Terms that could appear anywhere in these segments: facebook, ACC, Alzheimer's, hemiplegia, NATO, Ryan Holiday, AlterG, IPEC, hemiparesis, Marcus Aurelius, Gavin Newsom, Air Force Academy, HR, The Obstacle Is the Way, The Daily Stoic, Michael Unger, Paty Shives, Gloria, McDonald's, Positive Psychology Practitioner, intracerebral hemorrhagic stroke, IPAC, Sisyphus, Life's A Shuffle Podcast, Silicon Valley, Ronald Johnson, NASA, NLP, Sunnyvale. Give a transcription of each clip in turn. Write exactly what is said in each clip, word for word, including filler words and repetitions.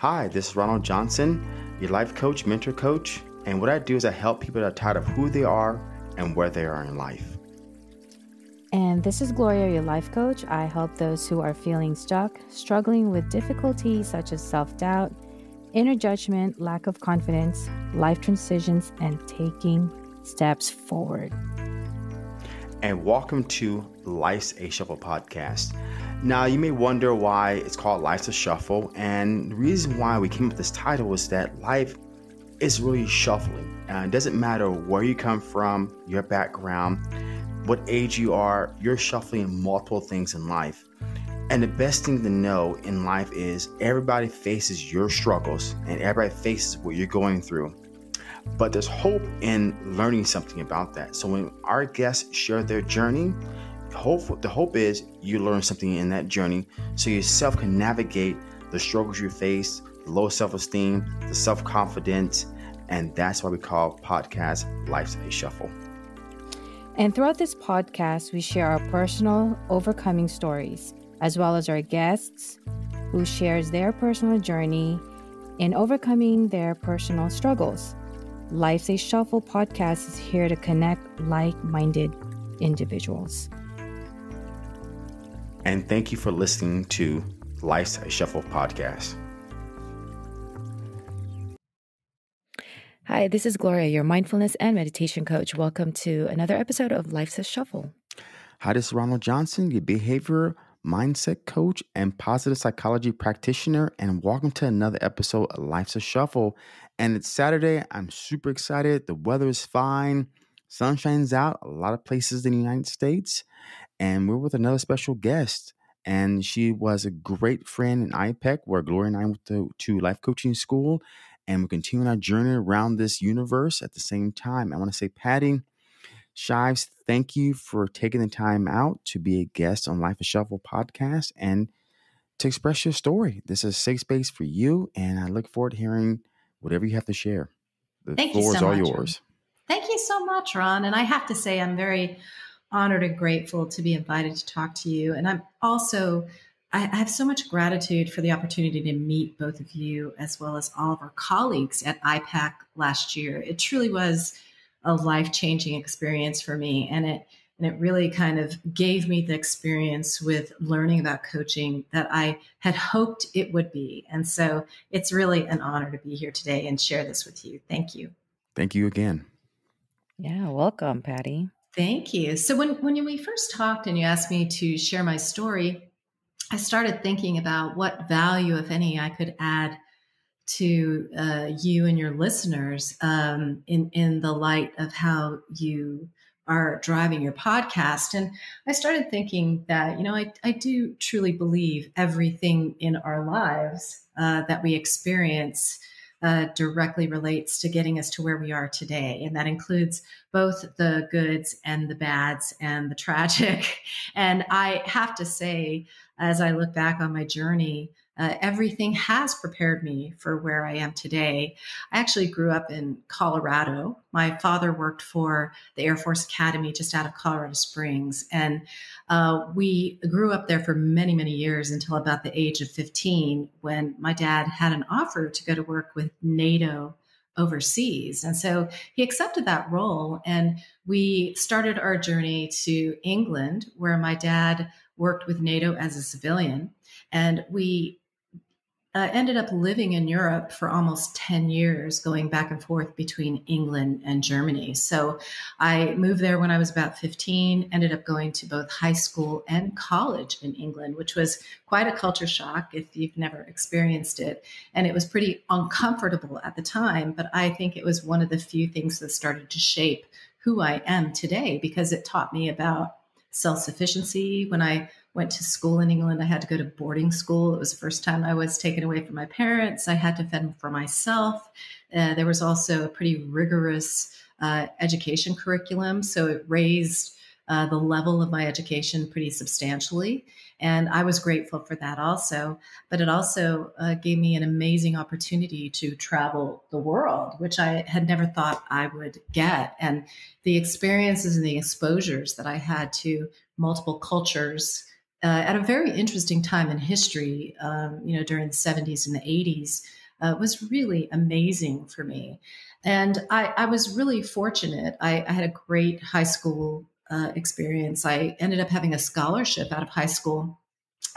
Hi, this is Ronald Johnson, your life coach, mentor coach, and what I do is I help people that are tired of who they are and where they are in life. And this is Gloria, your life coach. I help those who are feeling stuck, struggling with difficulties such as self-doubt, inner judgment, lack of confidence, life transitions, and taking steps forward. And welcome to Life's A Shuffle Podcast. Now, you may wonder why it's called Life's A Shuffle, and the reason why we came up with this title is that life is really shuffling. Uh, it doesn't matter where you come from, your background, what age you are, you're shuffling multiple things in life. And the best thing to know in life is everybody faces your struggles and everybody faces what you're going through. But there's hope in learning something about that. So when our guests share their journey, hope, the hope is you learn something in that journey so yourself can navigate the struggles you face, the low self-esteem, the self-confidence, and that's why we call podcast Life's a Shuffle. And throughout this podcast, we share our personal overcoming stories, as well as our guests who shares their personal journey in overcoming their personal struggles. Life's a Shuffle podcast is here to connect like-minded individuals. And thank you for listening to Life's a Shuffle podcast. Hi, this is Gloria, your mindfulness and meditation coach. Welcome to another episode of Life's a Shuffle. Hi, this is Ronald Johnson, your behavior mindset coach and positive psychology practitioner, and welcome to another episode of Life's a Shuffle. And it's Saturday. I'm super excited. The weather is fine. Sun shines out a lot of places in the United States. And we're with another special guest. And she was a great friend in I P E C, where Gloria and I went to, to life coaching school. And we're continuing our journey around this universe at the same time. I want to say, Paty Shives, thank you for taking the time out to be a guest on Life a Shuffle podcast and to express your story. This is a safe space for you, and I look forward to hearing whatever you have to share. The floor is all yours. Thank you so much, Ron. And I have to say, I'm very honored and grateful to be invited to talk to you. And I'm also, I have so much gratitude for the opportunity to meet both of you as well as all of our colleagues at I P A C last year. It truly was a life-changing experience for me. And it, and it really kind of gave me the experience with learning about coaching that I had hoped it would be. And so it's really an honor to be here today and share this with you. Thank you. Thank you again. Yeah. Welcome, Paty. Thank you. So when, when we first talked and you asked me to share my story, I started thinking about what value, if any, I could add to uh, you and your listeners um, in, in the light of how you are driving your podcast. And I started thinking that, you know, I, I do truly believe everything in our lives uh, that we experience uh, directly relates to getting us to where we are today. And that includes both the goods and the bads and the tragic. And I have to say, as I look back on my journey, Uh, everything has prepared me for where I am today. I actually grew up in Colorado. My father worked for the Air Force Academy just out of Colorado Springs. And uh, we grew up there for many, many years until about the age of fifteen, when my dad had an offer to go to work with NATO overseas. And so he accepted that role. And we started our journey to England, where my dad worked with NATO as a civilian. And we Uh, ended up living in Europe for almost ten years, going back and forth between England and Germany. So I moved there when I was about fifteen, ended up going to both high school and college in England, which was quite a culture shock if you've never experienced it. And it was pretty uncomfortable at the time, but I think it was one of the few things that started to shape who I am today, because it taught me about self-sufficiency. When I went to school in England, I had to go to boarding school. It was the first time I was taken away from my parents. I had to fend for myself. Uh, there was also a pretty rigorous uh, education curriculum. So it raised uh, the level of my education pretty substantially. And I was grateful for that also. But it also uh, gave me an amazing opportunity to travel the world, which I had never thought I would get. And the experiences and the exposures that I had to multiple cultures uh, at a very interesting time in history, um, you know, during the seventies and the eighties, uh, was really amazing for me. And I, I was really fortunate. I, I had a great high school uh, experience. I ended up having a scholarship out of high school,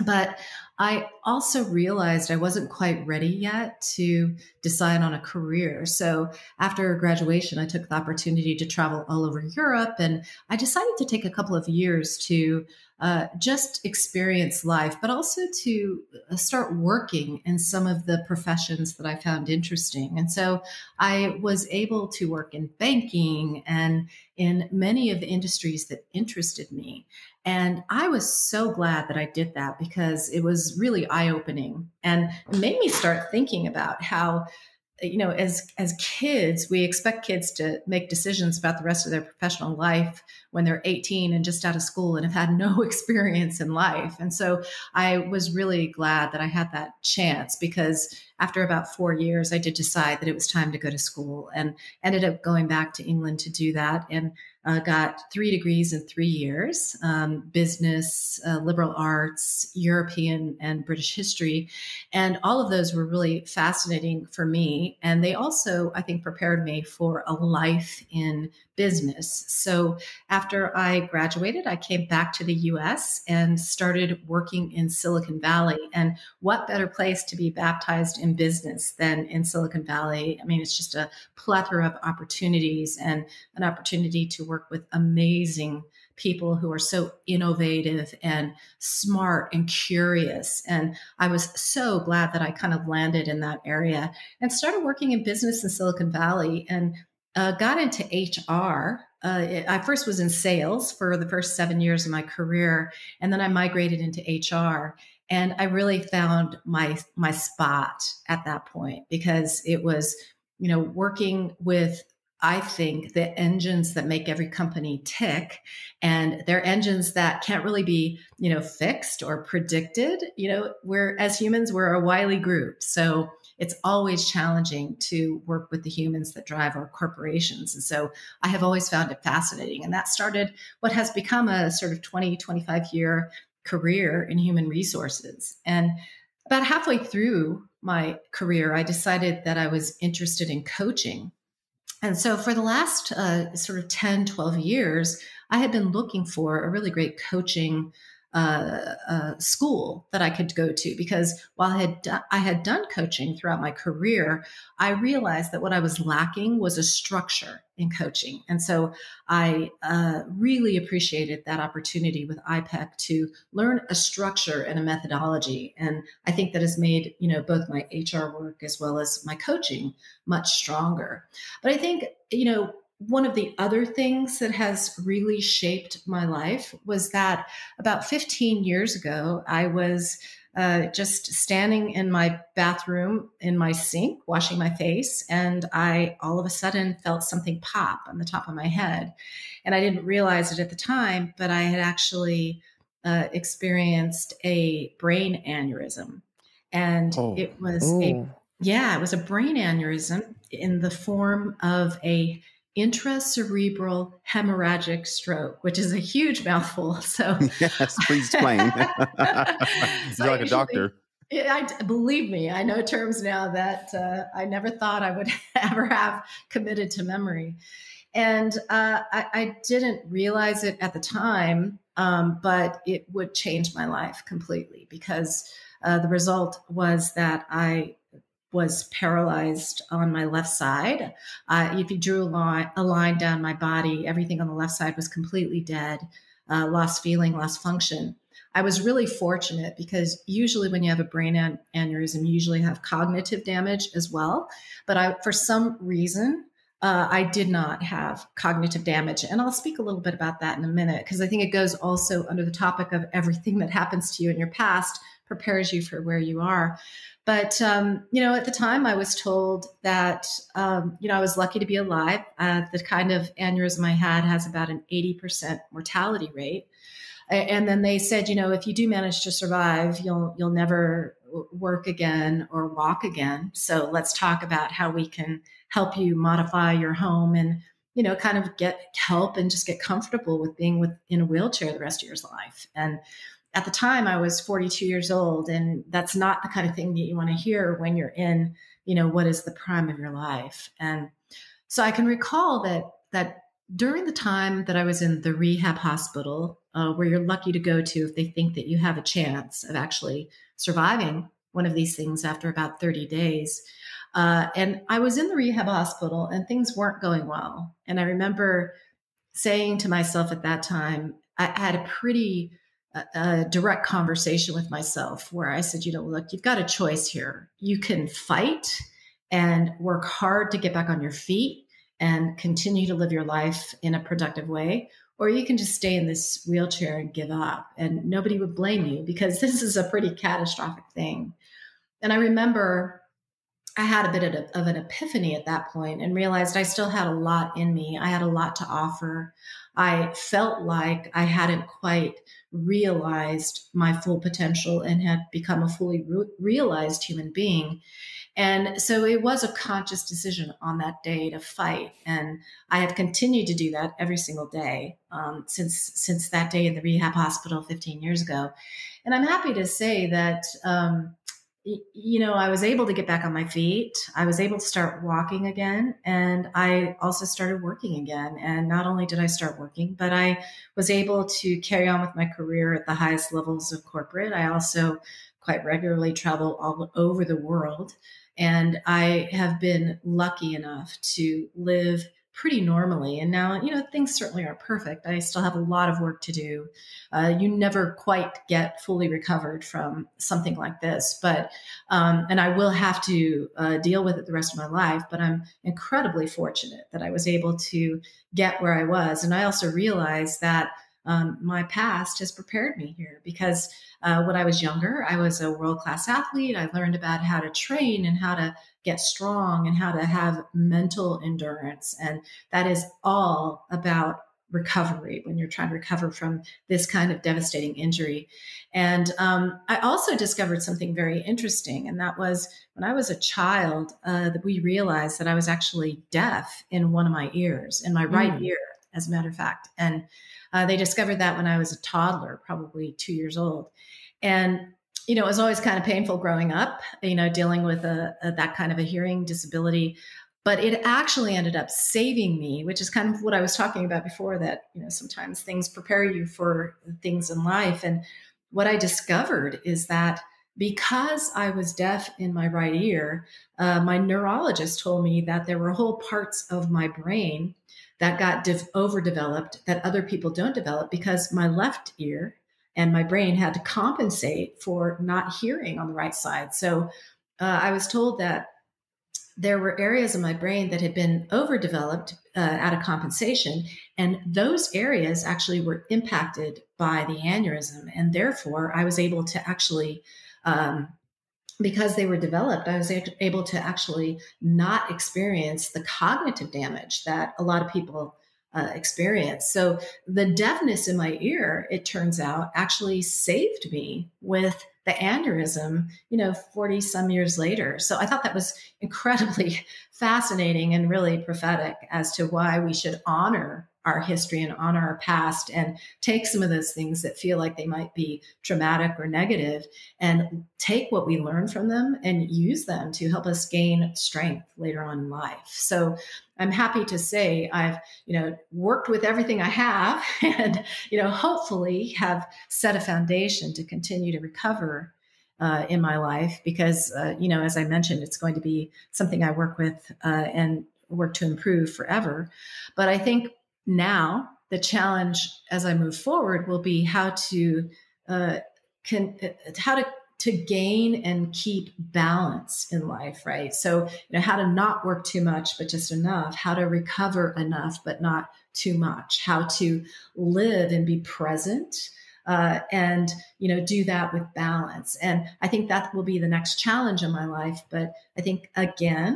but I also realized I wasn't quite ready yet to decide on a career. So after graduation, I took the opportunity to travel all over Europe, and I decided to take a couple of years to uh, just experience life, but also to start working in some of the professions that I found interesting. And so I was able to work in banking and in many of the industries that interested me. And I was so glad that I did that, because it was really eye-opening and made me start thinking about how, you know, as, as kids, we expect kids to make decisions about the rest of their professional life when they're eighteen and just out of school and have had no experience in life. And so I was really glad that I had that chance, because after about four years, I did decide that it was time to go to school, and ended up going back to England to do that, and uh, got three degrees in three years, um, business, uh, liberal arts, European and British history. And all of those were really fascinating for me. And they also, I think, prepared me for a life in business. So after I graduated, I came back to the U S and started working in Silicon Valley. And what better place to be baptized in business than in Silicon Valley? I mean, it's just a plethora of opportunities, and an opportunity to work with amazing people who are so innovative and smart and curious. And I was so glad that I kind of landed in that area and started working in business in Silicon Valley, and uh, got into H R. Uh, it, I first was in sales for the first seven years of my career, and then I migrated into H R. And I really found my my spot at that point, because it was, you know, working with, I think, the engines that make every company tick, and they're engines that can't really be, you know, fixed or predicted. You know, we're, as humans, we're a wily group. So it's always challenging to work with the humans that drive our corporations. And so I have always found it fascinating. And that started what has become a sort of twenty, twenty-five year career in human resources. And about halfway through my career, I decided that I was interested in coaching. And so for the last uh, sort of ten, twelve years, I had been looking for a really great coaching uh, uh, school that I could go to, because while I had, I had done coaching throughout my career, I realized that what I was lacking was a structure in coaching. And so I uh, really appreciated that opportunity with I PAC to learn a structure and a methodology. And I think that has made, you know, both my H R work as well as my coaching much stronger. But I think, you know, one of the other things that has really shaped my life was that about fifteen years ago, I was uh, just standing in my bathroom in my sink, washing my face, and I all of a sudden felt something pop on the top of my head. And I didn't realize it at the time, but I had actually uh, experienced a brain aneurysm. And oh. it was oh. a, yeah, it was a brain aneurysm in the form of a intracerebral hemorrhagic stroke, which is a huge mouthful. So yes, please explain. So you're like a doctor. I, believe me, I know terms now that uh, I never thought I would ever have committed to memory. And uh, I, I didn't realize it at the time, um, but it would change my life completely, because uh, the result was that I was paralyzed on my left side. Uh, if you drew a line, a line down my body, everything on the left side was completely dead, uh, lost feeling, lost function. I was really fortunate, because usually when you have a brain an aneurysm, you usually have cognitive damage as well. But I, for some reason, uh, I did not have cognitive damage. And I'll speak a little bit about that in a minute, because I think it goes also under the topic of everything that happens to you in your past prepares you for where you are. But, um, you know, at the time I was told that, um, you know, I was lucky to be alive. Uh, the kind of aneurysm I had has about an eighty percent mortality rate. And then they said, you know, if you do manage to survive, you'll, you'll never work again or walk again. So let's talk about how we can help you modify your home and, you know, kind of get help and just get comfortable with being with, in a wheelchair the rest of your life. And at the time I was forty-two years old, and that's not the kind of thing that you want to hear when you're in, you know, what is the prime of your life. And so I can recall that, that during the time that I was in the rehab hospital, uh, where you're lucky to go to if they think that you have a chance of actually surviving one of these things after about thirty days. Uh, and I was in the rehab hospital and things weren't going well. And I remember saying to myself at that time, I had a pretty uh, uh, direct conversation with myself where I said, you know, look, you've got a choice here. You can fight and work hard to get back on your feet and continue to live your life in a productive way, or you can just stay in this wheelchair and give up, and nobody would blame you because this is a pretty catastrophic thing. And I remember I had a bit of, of an epiphany at that point and realized I still had a lot in me. I had a lot to offer. I felt like I hadn't quite realized my full potential and had become a fully re- realized human being. And so it was a conscious decision on that day to fight. And I have continued to do that every single day um, since since that day in the rehab hospital fifteen years ago. And I'm happy to say that, um, you know, I was able to get back on my feet. I was able to start walking again. And I also started working again. And not only did I start working, but I was able to carry on with my career at the highest levels of corporate. I also quite regularly travel all over the world. And I have been lucky enough to live pretty normally. And now, you know, things certainly aren't perfect. I still have a lot of work to do. Uh, you never quite get fully recovered from something like this, but, um, and I will have to uh, deal with it the rest of my life, but I'm incredibly fortunate that I was able to get where I was. And I also realized that Um, my past has prepared me here because uh, when I was younger, I was a world-class athlete. I learned about how to train and how to get strong and how to have mental endurance. And that is all about recovery when you're trying to recover from this kind of devastating injury. And um, I also discovered something very interesting. And that was when I was a child, uh, that we realized that I was actually deaf in one of my ears, in my right mm. ear, as a matter of fact. And Uh, they discovered that when I was a toddler, probably two years old. And, you know, it was always kind of painful growing up, you know, dealing with a, a, that kind of a hearing disability. But it actually ended up saving me, which is kind of what I was talking about before, that, you know, sometimes things prepare you for things in life. And what I discovered is that because I was deaf in my right ear, uh, my neurologist told me that there were whole parts of my brain that got overdeveloped that other people don't develop because my left ear and my brain had to compensate for not hearing on the right side. So uh, I was told that there were areas of my brain that had been overdeveloped uh, out of compensation. And those areas actually were impacted by the aneurysm. And therefore I was able to actually, um, because they were developed, I was able to actually not experience the cognitive damage that a lot of people uh, experience. So the deafness in my ear, it turns out, actually saved me with the aneurysm, you know, forty some years later. So I thought that was incredibly fascinating and really prophetic as to why we should honor our history and honor our past and take some of those things that feel like they might be traumatic or negative and take what we learn from them and use them to help us gain strength later on in life. So I'm happy to say I've, you know, worked with everything I have and, you know, hopefully have set a foundation to continue to recover Uh, in my life, because, uh, you know, as I mentioned, it's going to be something I work with uh, and work to improve forever. But I think now the challenge as I move forward will be how to uh, can, how to to gain and keep balance in life, right? So, you know, how to not work too much, but just enough, how to recover enough, but not too much, how to live and be present, Uh, and, you know, do that with balance. And I think that will be the next challenge in my life. But I think, again,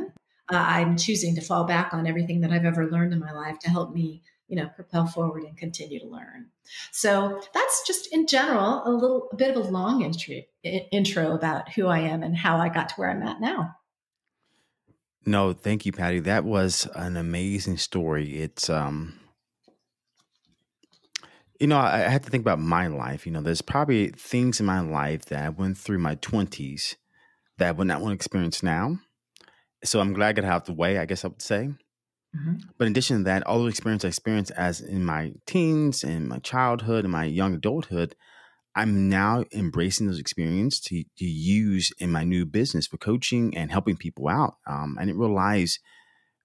uh, I'm choosing to fall back on everything that I've ever learned in my life to help me, you know, propel forward and continue to learn. So that's just in general, a little a bit of a long intro, intro about who I am and how I got to where I'm at now. No, thank you, Paty. That was an amazing story. It's, um, You know, I, I had to think about my life. You know, there's probably things in my life that I went through my twenties that I would not want to experience now. So I'm glad I got out the way, I guess I would say. Mm-hmm. But in addition to that, all the experience I experienced as in my teens and my childhood and my young adulthood, I'm now embracing those experiences to, to use in my new business for coaching and helping people out. Um, I didn't realize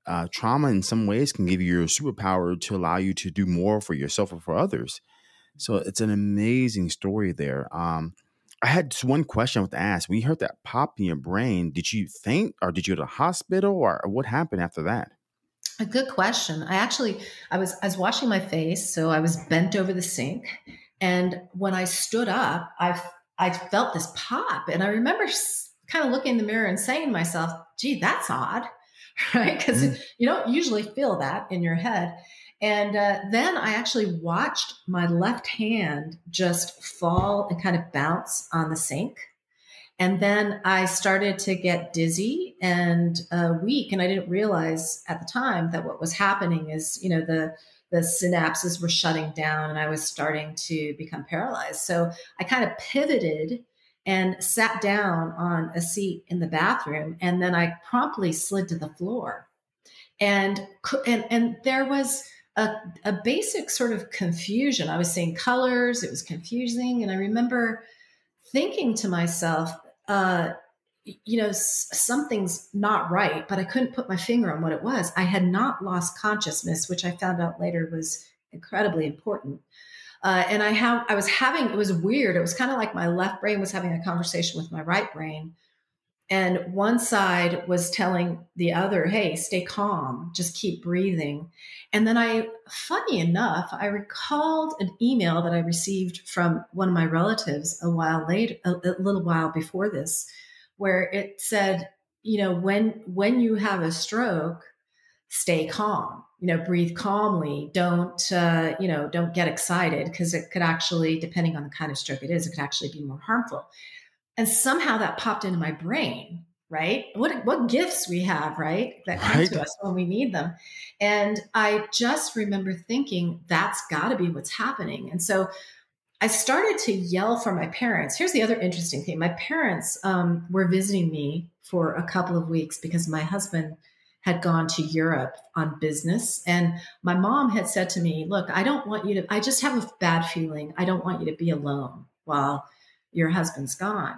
uh, trauma in some ways can give you your superpower to allow you to do more for yourself or for others. So it's an amazing story there. Um, I had just one question I want to ask. When you heard that pop in your brain, did you faint or did you go to the hospital, or, or what happened after that? A good question. I actually, I was, I was washing my face, so I was bent over the sink. And when I stood up, I, I felt this pop. And I remember kind of looking in the mirror and saying to myself, gee, that's odd, right? Because mm. you don't usually feel that in your head. And uh, then I actually watched my left hand just fall and kind of bounce on the sink. And then I started to get dizzy and uh, weak. And I didn't realize at the time that what was happening is, you know, the the synapses were shutting down and I was starting to become paralyzed. So I kind of pivoted and sat down on a seat in the bathroom. And then I promptly slid to the floor. And, and, and there was a, a basic sort of confusion. I was seeing colors, it was confusing. And I remember thinking to myself, uh, you know, something's not right, but I couldn't put my finger on what it was. I had not lost consciousness, which I found out later was incredibly important. Uh, and I have, I was having, it was weird. It was kind of like my left brain was having a conversation with my right brain. And one side was telling the other, hey, stay calm, just keep breathing. And then I, funny enough, I recalled an email that I received from one of my relatives a while later, a, a little while before this, where it said, you know, when, when you have a stroke, stay calm, you know, breathe calmly. Don't, uh, you know, don't get excited, because it could actually, depending on the kind of stroke it is, it could actually be more harmful. And somehow that popped into my brain, right? What, what gifts we have, right? That come right to us when we need them. And I just remember thinking, that's gotta be what's happening. And so I started to yell for my parents. Here's the other interesting thing. My parents um, were visiting me for a couple of weeks because my husband had gone to Europe on business. And my mom had said to me, look, I don't want you to, I just have a bad feeling. I don't want you to be alone while your husband's gone.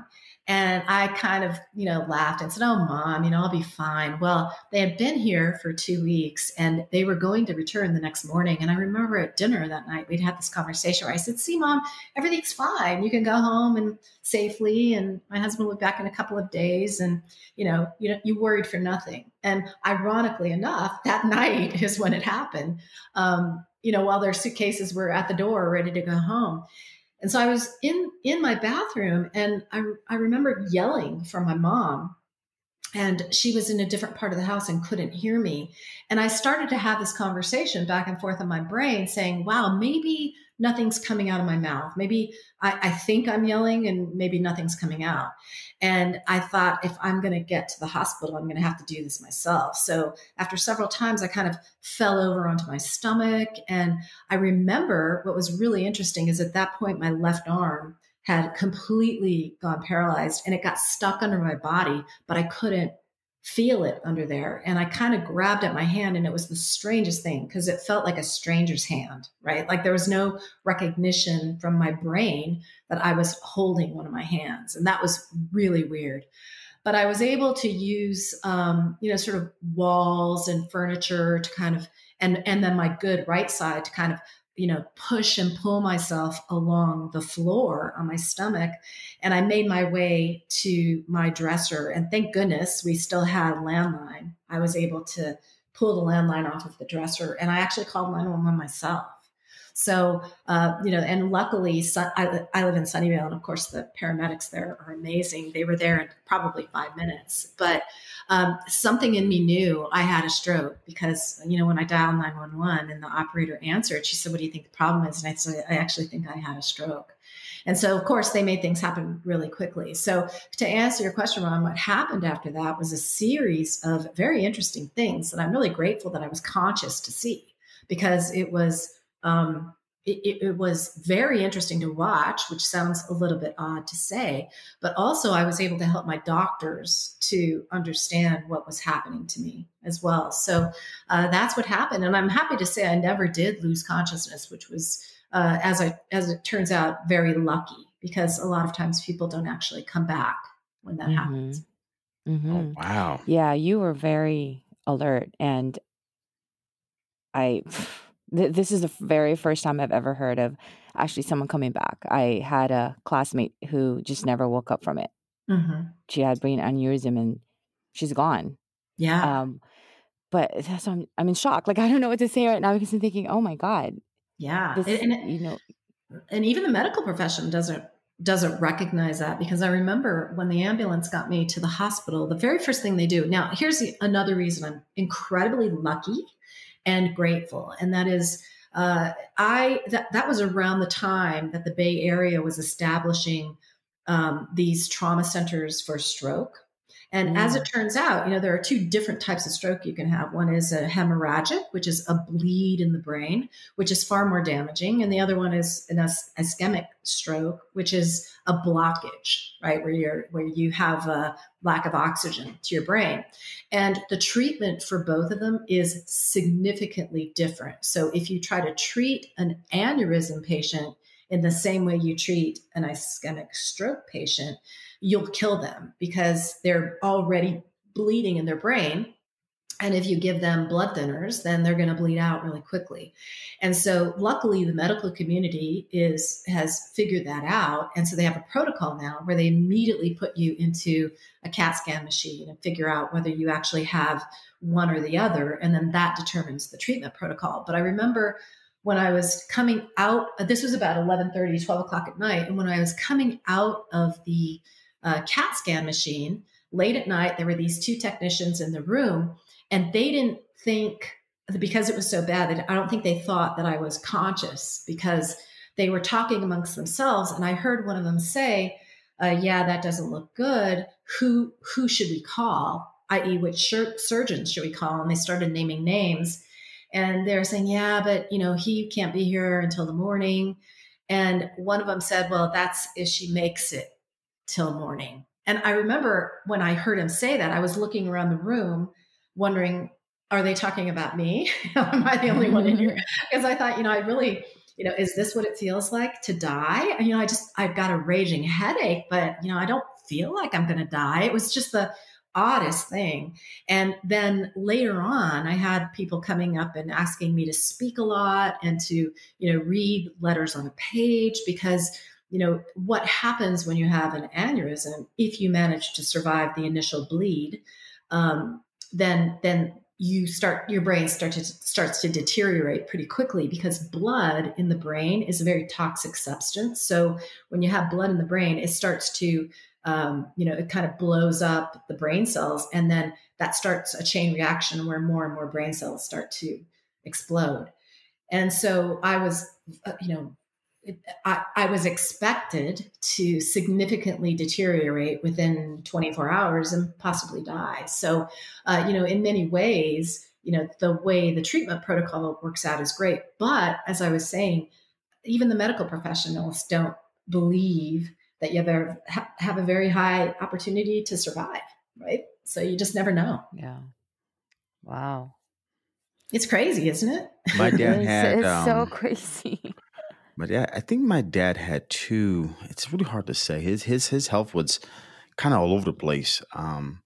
And I kind of, you know, laughed and said, oh, mom, you know, I'll be fine. Well, they had been here for two weeks and they were going to return the next morning. And I remember at dinner that night, we'd had this conversation where I said, see, mom, everything's fine. You can go home and safely. And my husband will be back in a couple of days. And, you know, you know, you worried for nothing. And ironically enough, that night is when it happened, um, you know, while their suitcases were at the door ready to go home. And so I was in, in my bathroom and I, I remember yelling for my mom, and she was in a different part of the house and couldn't hear me. And I started to have this conversation back and forth in my brain saying, wow, maybe nothing's coming out of my mouth. Maybe I, I think I'm yelling and maybe nothing's coming out. And I thought, if I'm going to get to the hospital, I'm going to have to do this myself. So after several times, I kind of fell over onto my stomach. And I remember what was really interesting is at that point, my left arm had completely gone paralyzed and it got stuck under my body, but I couldn't feel it under there. And I kind of grabbed at my hand, and it was the strangest thing because it felt like a stranger's hand, right? Like there was no recognition from my brain that I was holding one of my hands. And that was really weird. But I was able to use, um, you know, sort of walls and furniture to kind of, and, and then my good right side to kind of, you know, push and pull myself along the floor on my stomach. And I made my way to my dresser. And thank goodness we still had a landline. I was able to pull the landline off of the dresser. And I actually called nine one one myself. So, uh, you know, and luckily so, I, I live in Sunnyvale, and of course the paramedics there are amazing. They were there in probably five minutes, but um, something in me knew I had a stroke because, you know, when I dialed nine one one and the operator answered, she said, what do you think the problem is? And I said, I actually think I had a stroke. And so of course they made things happen really quickly. So to answer your question, Ron, what happened after that was a series of very interesting things that I'm really grateful that I was conscious to see, because it was Um, it, it was very interesting to watch, which sounds a little bit odd to say, but also I was able to help my doctors to understand what was happening to me as well. So uh, that's what happened. And I'm happy to say I never did lose consciousness, which was, uh, as I, as it turns out, very lucky, because a lot of times people don't actually come back when that mm-hmm. happens. Mm-hmm. Oh, wow. Yeah, you were very alert. And I... This is the very first time I've ever heard of actually someone coming back. I had a classmate who just never woke up from it. Mm-hmm. She had brain aneurysm and she's gone. Yeah. Um, but that's, I'm, I'm in shock. Like, I don't know what to say right now because I'm thinking, oh my God. Yeah. This, and, and, you know, and even the medical profession doesn't, doesn't recognize that, because I remember when the ambulance got me to the hospital, the very first thing they do. Now, here's the, another reason I'm incredibly lucky and grateful. And that is, uh, I, that, that was around the time that the Bay Area was establishing, um, these trauma centers for stroke. And mm. as it turns out, you know, there are two different types of stroke you can have. One is a hemorrhagic, which is a bleed in the brain, which is far more damaging. And the other one is an ischemic stroke, which is a blockage, right? Where you're, where you have a lack of oxygen to your brain. And the treatment for both of them is significantly different. So if you try to treat an aneurysm patient in the same way you treat an ischemic stroke patient, you'll kill them because they're already bleeding in their brain. And if you give them blood thinners, then they're going to bleed out really quickly. And so luckily the medical community is, has figured that out. And so they have a protocol now where they immediately put you into a CAT scan machine and figure out whether you actually have one or the other. And then that determines the treatment protocol. But I remember when I was coming out, this was about eleven thirty, twelve o'clock at night. And when I was coming out of the Uh, CAT scan machine late at night, there were these two technicians in the room, and they didn't think, because it was so bad, that I don't think they thought that I was conscious, because they were talking amongst themselves. And I heard one of them say, uh, yeah, that doesn't look good. Who, who should we call? that is which sur- surgeons should we call? And they started naming names, and they're saying, yeah, but you know, he can't be here until the morning. And one of them said, well, that's if she makes it till morning. And I remember when I heard him say that, I was looking around the room wondering, are they talking about me? Am I the only one in here? Because I thought, you know, I really, you know, is this what it feels like to die? You know, I just, I've got a raging headache, but you know, I don't feel like I'm going to die. It was just the oddest thing. And then later on, I had people coming up and asking me to speak a lot and to, you know, read letters on a page, because you know, what happens when you have an aneurysm, if you manage to survive the initial bleed, um, then, then you start, your brain start to, starts to deteriorate pretty quickly, because blood in the brain is a very toxic substance. So when you have blood in the brain, it starts to, um, you know, it kind of blows up the brain cells, and then that starts a chain reaction where more and more brain cells start to explode. And so I was, uh, you know, I, I was expected to significantly deteriorate within twenty-four hours and possibly die. So, uh, you know, in many ways, you know, the way the treatment protocol works out is great. But as I was saying, even the medical professionals don't believe that you have a, ha- have a very high opportunity to survive, right? So you just never know. Yeah. Wow. It's crazy, isn't it? My dad had, it's um... so crazy. My dad, I think my dad had two. It's really hard to say. His his his health was kind of all over the place. Um,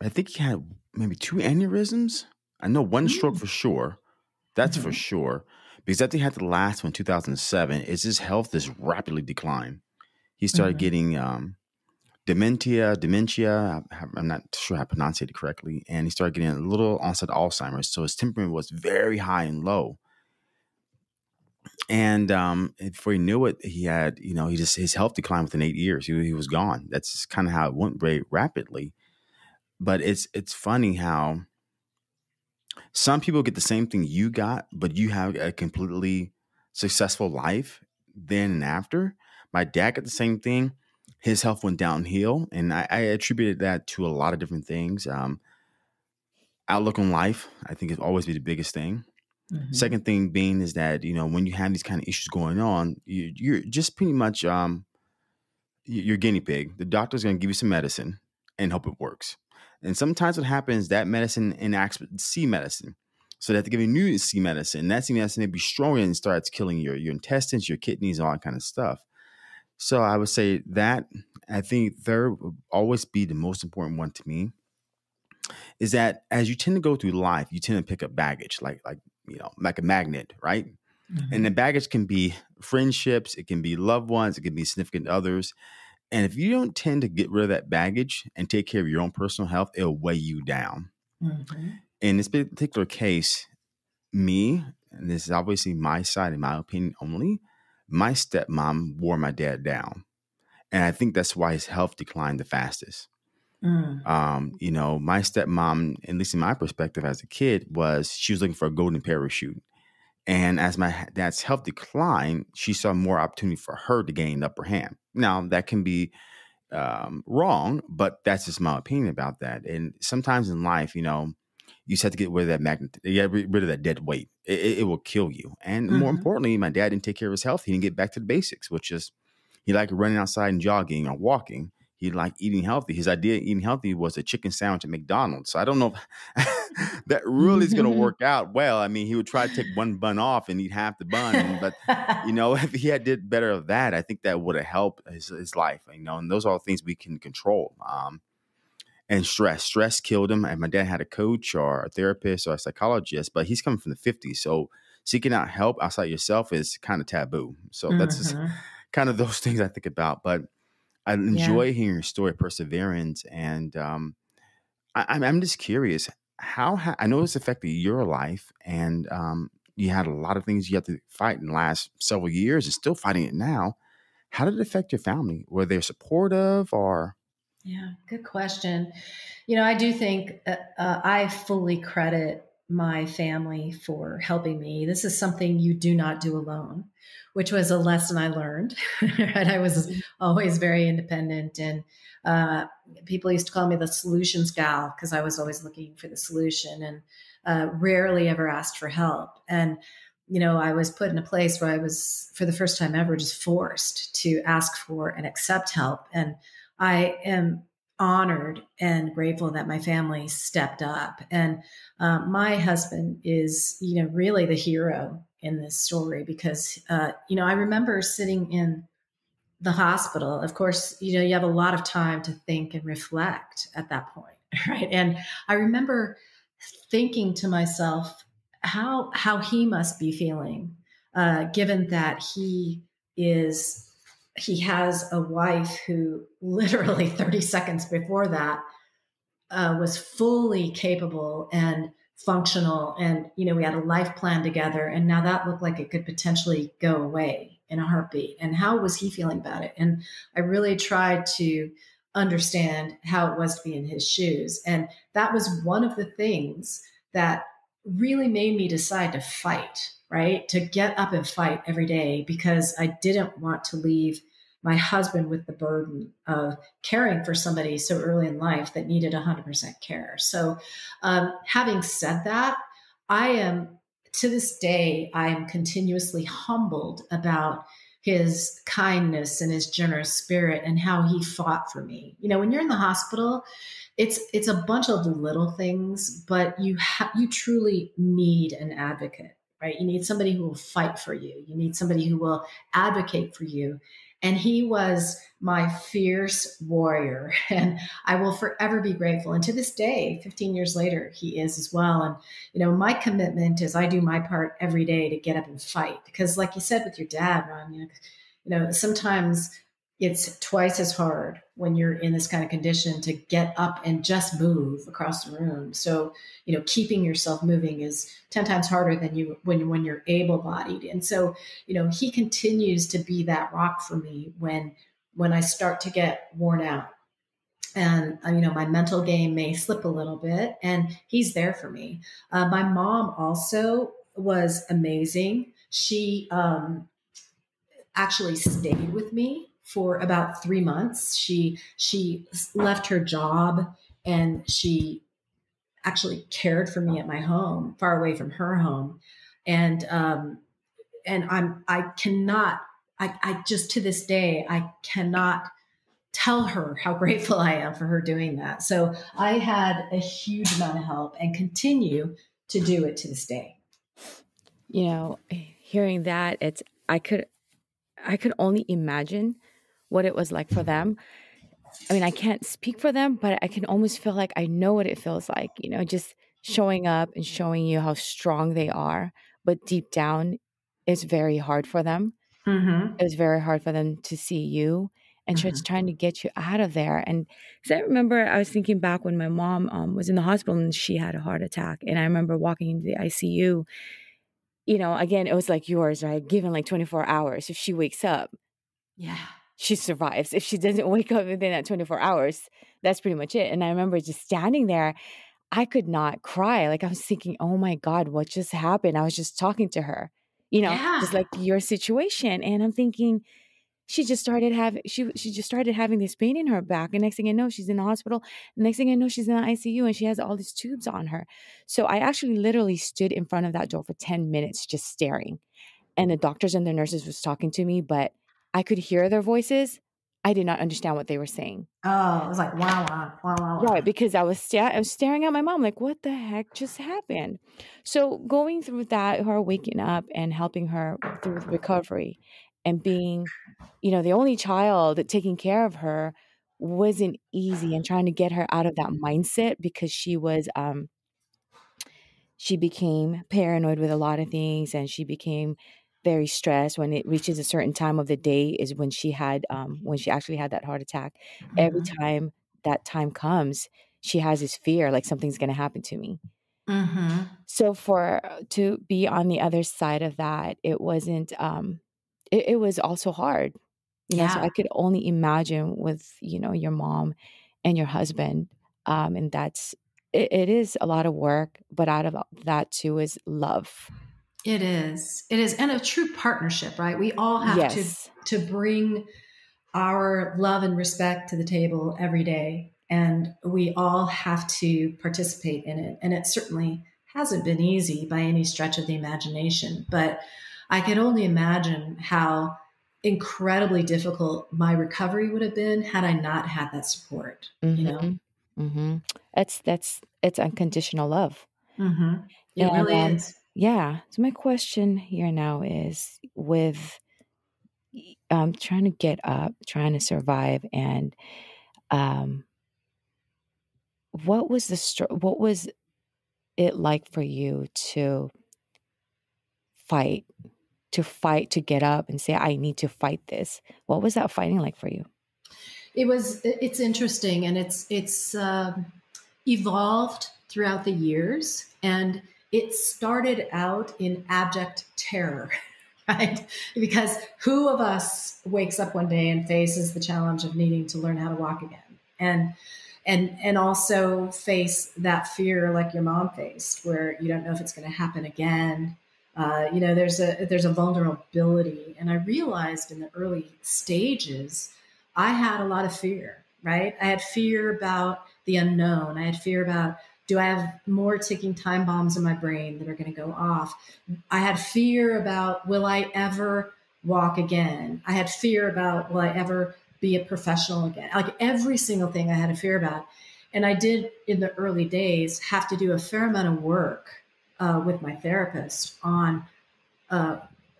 I think he had maybe two aneurysms. I know one stroke for sure. That's mm-hmm. for sure, because I think he had the last one in two thousand seven. Is his health has rapidly declined. He started mm-hmm. getting um, dementia, dementia. I'm not sure I pronounced it correctly, and he started getting a little onset Alzheimer's. So his temperament was very high and low. And um, before he knew it, he had, you know, he just, his health declined within eight years. He, he was gone. That's kind of how it went very rapidly. But it's, it's funny how some people get the same thing you got, but you have a completely successful life then and after. My dad got the same thing. His health went downhill. And I, I attributed that to a lot of different things. Um, outlook on life, I think, has always been the biggest thing. Mm-hmm. Second thing being is that, you know, when you have these kind of issues going on, you, you're just pretty much, um, you're guinea pig. The doctor's going to give you some medicine and hope it works. And sometimes what happens, that medicine enacts C medicine. So they have to give you new C medicine. That C medicine may be stronger and starts killing your, your intestines, your kidneys, all that kind of stuff. So I would say that I think third will always be the most important one to me is that as you tend to go through life, you tend to pick up baggage, like, like, you know, like a magnet, right? Mm-hmm. And the baggage can be friendships. It can be loved ones. It can be significant others. And if you don't tend to get rid of that baggage and take care of your own personal health, it'll weigh you down. Mm-hmm. In this particular case, me, and this is obviously my side, in my opinion only, my stepmom wore my dad down. And I think that's why his health declined the fastest. Mm. Um, you know, my stepmom, at least in my perspective as a kid, was she was looking for a golden parachute. And as my dad's health declined, she saw more opportunity for her to gain the upper hand. Now, that can be um, wrong, but that's just my opinion about that. And sometimes in life, you know, you just have to get rid of that magnet, get rid of that dead weight. It, it, it will kill you. And mm-hmm. more importantly, my dad didn't take care of his health. He didn't get back to the basics, which is he liked running outside and jogging or walking. He liked eating healthy. His idea of eating healthy was a chicken sandwich at McDonald's. So I don't know if that really is going to work out well. I mean, he would try to take one bun off and eat half the bun. But, you know, if he had did better of that, I think that would have helped his, his life. You know, and those are all things we can control. Um, and stress. Stress killed him. And my dad had a coach or a therapist or a psychologist, but he's coming from the fifties. So seeking out help outside yourself is kind of taboo. So mm-hmm. that's just kind of those things I think about. But I enjoy yeah. hearing your story of perseverance. And um, I, I'm just curious, how ha I know it's affected your life, and um, you had a lot of things you had to fight in the last several years and still fighting it now. How did it affect your family? Were they supportive or? Yeah, good question. You know, I do think uh, uh, I fully credit my family for helping me. This is something you do not do alone, which was a lesson I learned. And I was always very independent. And uh, people used to call me the solutions gal because I was always looking for the solution and uh, rarely ever asked for help. And, you know, I was put in a place where I was, for the first time ever, just forced to ask for and accept help. And I am honored and grateful that my family stepped up. And uh, my husband is, you know, really the hero in this story because, uh, you know, I remember sitting in the hospital. Of course, you know, you have a lot of time to think and reflect at that point, right? And I remember thinking to myself how, how he must be feeling, uh, given that he is... he has a wife who literally thirty seconds before that uh, was fully capable and functional. And, you know, we had a life plan together. And now that looked like it could potentially go away in a heartbeat. And how was he feeling about it? And I really tried to understand how it was to be in his shoes. And that was one of the things that really made me decide to fight, right? To get up and fight every day, because I didn't want to leave my husband with the burden of caring for somebody so early in life that needed one hundred percent care. So um, having said that, I am, to this day, I am continuously humbled about his kindness and his generous spirit and how he fought for me. You know, when you're in the hospital, It's it's a bunch of little things, but you ha you truly need an advocate, right? You need somebody who will fight for you. You need somebody who will advocate for you. And he was my fierce warrior, and I will forever be grateful. And to this day, fifteen years later, he is as well. And, you know, my commitment is I do my part every day to get up and fight, because like you said with your dad, Ron, you know, sometimes it's twice as hard when you're in this kind of condition to get up and just move across the room. So, you know, keeping yourself moving is ten times harder than you when, when you're able-bodied. And so, you know, he continues to be that rock for me when, when I start to get worn out and, you know, my mental game may slip a little bit, and he's there for me. Uh, my mom also was amazing. She um, actually stayed with me for about three months. She, she left her job and she actually cared for me at my home, far away from her home. And um, and I'm I cannot I, I just to this day I cannot tell her how grateful I am for her doing that. So I had a huge amount of help and continue to do it to this day. You know, hearing that, it's I could I could only imagine what it was like for them. I mean, I can't speak for them, but I can almost feel like I know what it feels like, you know, just showing up and showing you how strong they are. But deep down, it's very hard for them. Mm-hmm. It was very hard for them to see you. And mm-hmm. so it's trying to get you out of there. And because I remember I was thinking back when my mom um, was in the hospital and she had a heart attack. And I remember walking into the I C U, you know, again, it was like yours, right? Given like twenty-four hours. If she wakes up, yeah, she survives. If she doesn't wake up within that twenty-four hours, that's pretty much it. And I remember just standing there. I could not cry. Like I was thinking, oh my God, what just happened? I was just talking to her, you know, yeah. just like your situation. And I'm thinking, She just started having she she just started having this pain in her back, and next thing I know, she's in the hospital. And next thing I know, she's in the I C U, and she has all these tubes on her. So I actually literally stood in front of that door for ten minutes, just staring. And the doctors and the nurses was talking to me, but I could hear their voices. I did not understand what they were saying. Oh, it was like wow, wow, wow, wow. Right, yeah, because I was sta- I was staring at my mom, like, what the heck just happened? So going through that, her waking up and helping her through recovery. And being, you know, the only child, that taking care of her wasn't easy, and trying to get her out of that mindset, because she was, um, she became paranoid with a lot of things, and she became very stressed. When it reaches a certain time of the day is when she had, um, when she actually had that heart attack. Mm-hmm. Every time that time comes, she has this fear, like something's going to happen to me. Mm-hmm. So for, to be on the other side of that, it wasn't, um, It, it was also hard. You know, yeah. So I could only imagine with, you know, your mom and your husband. Um, and that's, it, it is a lot of work, but out of that too is love. It is. It is. And a true partnership, right? We all have yes. to, to bring our love and respect to the table every day. And we all have to participate in it. And it certainly hasn't been easy by any stretch of the imagination, but I can only imagine how incredibly difficult my recovery would have been had I not had that support. Mm-hmm. You know, mm-hmm. that's that's it's unconditional love. Mm-hmm. It and, really um, is. Yeah. So my question here now is with um, trying to get up, trying to survive, and um, what was the str- what was it like for you to fight? to fight, to get up and say, I need to fight this. What was that fighting like for you? It was, it's interesting. And it's, it's um, evolved throughout the years. And it started out in abject terror, right? Because who of us wakes up one day and faces the challenge of needing to learn how to walk again? And, and, and also face that fear like your mom faced, where you don't know if it's going to happen again. Uh, you know, there's a, there's a vulnerability. And I realized in the early stages, I had a lot of fear, right? I had fear about the unknown. I had fear about, do I have more ticking time bombs in my brain that are going to go off? I had fear about, will I ever walk again? I had fear about, will I ever be a professional again? Like every single thing I had a fear about. And I did in the early days have to do a fair amount of work Uh, with my therapist on uh,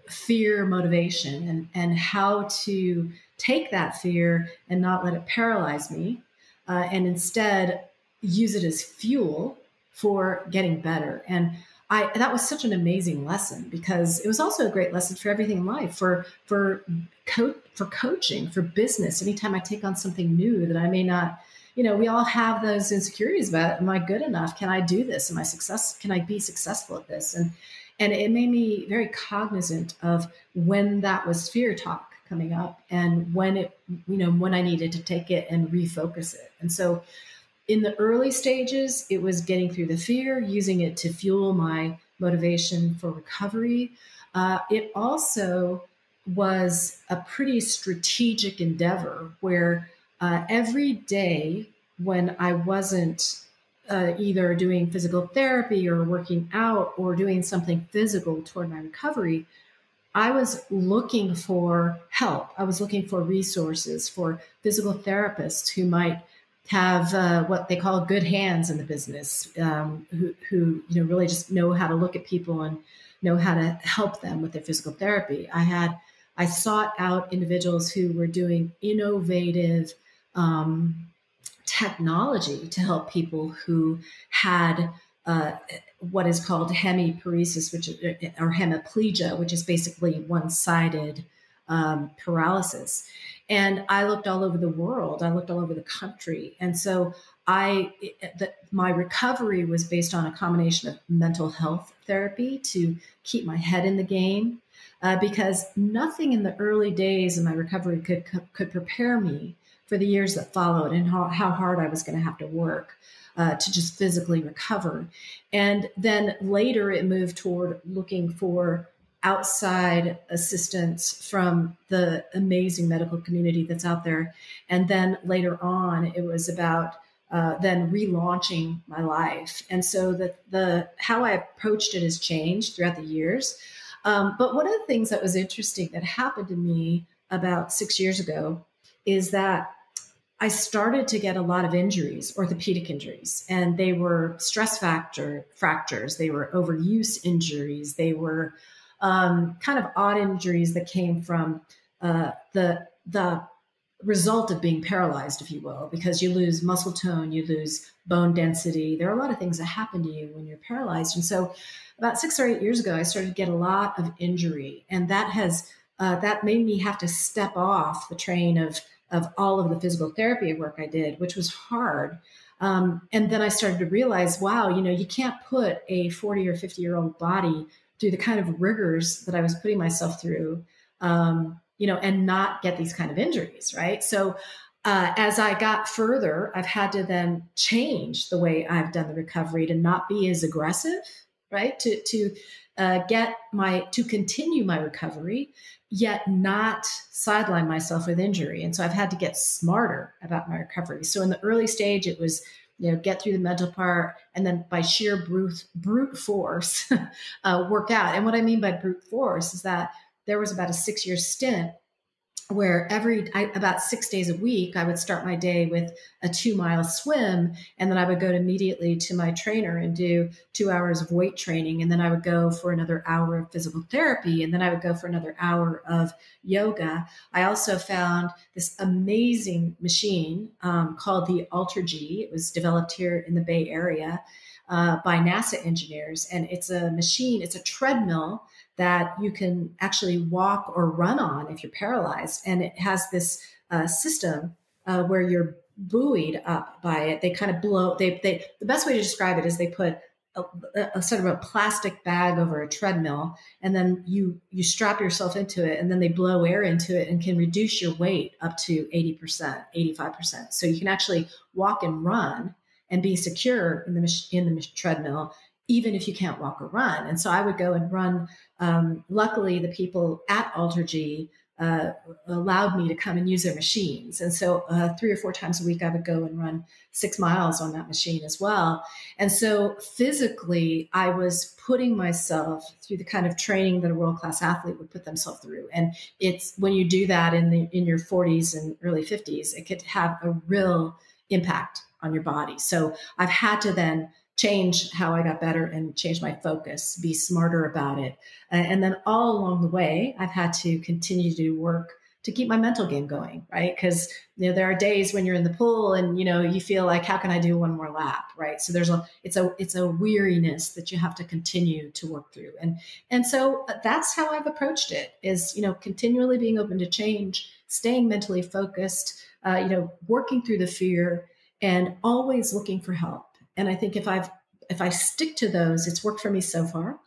fear motivation and, and how to take that fear and not let it paralyze me uh, and instead use it as fuel for getting better. And I that was such an amazing lesson, because it was also a great lesson for everything in life, for, for, co- for coaching, for business. Anytime I take on something new that I may not, you know, we all have those insecurities about, am I good enough? Can I do this? Am I success? Can I be successful at this? And, and it made me very cognizant of when that was fear talk coming up, and when it, you know, when I needed to take it and refocus it. And so in the early stages, it was getting through the fear, using it to fuel my motivation for recovery. Uh, it also was a pretty strategic endeavor where Uh, every day when I wasn't uh, either doing physical therapy or working out or doing something physical toward my recovery, I was looking for help. I was looking for resources for physical therapists who might have uh, what they call good hands in the business, um, who, who you know really just know how to look at people and know how to help them with their physical therapy. I had I sought out individuals who were doing innovative um, technology to help people who had uh, what is called hemiparesis, which or hemiplegia, which is basically one-sided um, paralysis. And I looked all over the world. I looked all over the country. And so I, it, the, my recovery was based on a combination of mental health therapy to keep my head in the game, uh, because nothing in the early days of my recovery could, could prepare me for the years that followed and how, how hard I was going to have to work uh, to just physically recover. And then later it moved toward looking for outside assistance from the amazing medical community that's out there. And then later on, it was about uh, then relaunching my life. And so the, the how I approached it has changed throughout the years. Um, but one of the things that was interesting that happened to me about six years ago is that I started to get a lot of injuries, orthopedic injuries, and they were stress factor fractures. They were overuse injuries. They were Um, kind of odd injuries that came from uh, the the result of being paralyzed, if you will, because you lose muscle tone, you lose bone density. There are a lot of things that happen to you when you're paralyzed. And so about six or eight years ago, I started to get a lot of injury. And that has uh, that made me have to step off the train of, of all of the physical therapy work I did, which was hard. Um, and then I started to realize, wow, you know, you can't put a forty or fifty year old body through the kind of rigors that I was putting myself through, um, you know, and not get these kind of injuries, right? So uh, as I got further, I've had to then change the way I've done the recovery to not be as aggressive, right? To to uh, get my to continue my recovery, yet not sideline myself with injury. And so I've had to get smarter about my recovery. So in the early stage, it was, you know, get through the mental part, and then by sheer brute brute force, uh, work out. And what I mean by brute force is that there was about a six year stint where every I, about six days a week, I would start my day with a two mile swim. And then I would go immediately to my trainer and do two hours of weight training. And then I would go for another hour of physical therapy. And then I would go for another hour of yoga. I also found this amazing machine um, called the AlterG. It was developed here in the Bay Area uh, by NASA engineers. And it's a machine, it's a treadmill that you can actually walk or run on if you're paralyzed. And it has this uh, system uh, where you're buoyed up by it. They kind of blow, they, they, the best way to describe it is they put a, a sort of a plastic bag over a treadmill, and then you, you strap yourself into it, and then they blow air into it and can reduce your weight up to eighty percent, eighty-five percent. So you can actually walk and run and be secure in the, in the treadmill, even if you can't walk or run. And so I would go and run. Um, luckily, the people at AlterG uh, allowed me to come and use their machines. And so uh, three or four times a week, I would go and run six miles on that machine as well. And so physically, I was putting myself through the kind of training that a world-class athlete would put themselves through. And it's when you do that in, the, in your forties and early fifties, it could have a real impact on your body. So I've had to then change how I got better and change my focus, be smarter about it. Uh, and then all along the way, I've had to continue to do work to keep my mental game going, right? Because you know, there are days when you're in the pool and you know you feel like, how can I do one more lap, right? So there's a it's a it's a weariness that you have to continue to work through, and and so that's how I've approached it, is you know continually being open to change, staying mentally focused, uh, you know, working through the fear, and always looking for help. And I think if I've, if I stick to those, it's worked for me so far.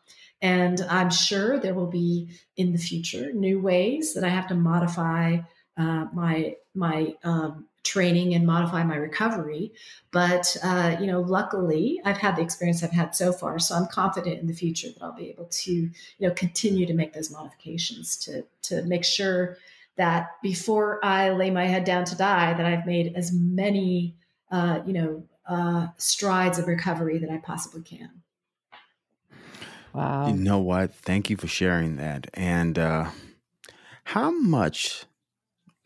And I'm sure there will be in the future new ways that I have to modify uh, my, my um, training and modify my recovery. But, uh, you know, luckily I've had the experience I've had so far. So I'm confident in the future that I'll be able to, you know, continue to make those modifications to, to make sure that before I lay my head down to die, that I've made as many, uh, you know, uh, strides of recovery that I possibly can. Wow. You know what? Thank you for sharing that. And uh, how much,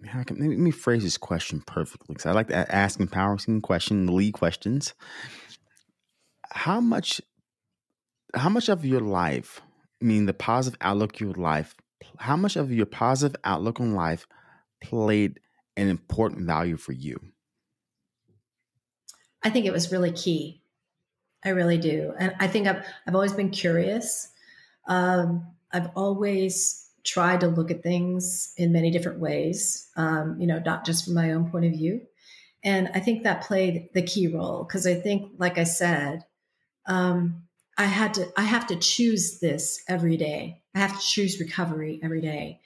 how can, let me phrase this question perfectly, because I like to ask empowering questions, lead questions. How much, how much of your life, I mean the positive outlook of your life, how much of your positive outlook on life played an important value for you? I think it was really key. I really do. And I think I've, I've always been curious. Um, I've always tried to look at things in many different ways, um, you know, not just from my own point of view. And I think that played the key role, because I think, like I said, um, I had to, I have to choose this every day. I have to choose recovery every day.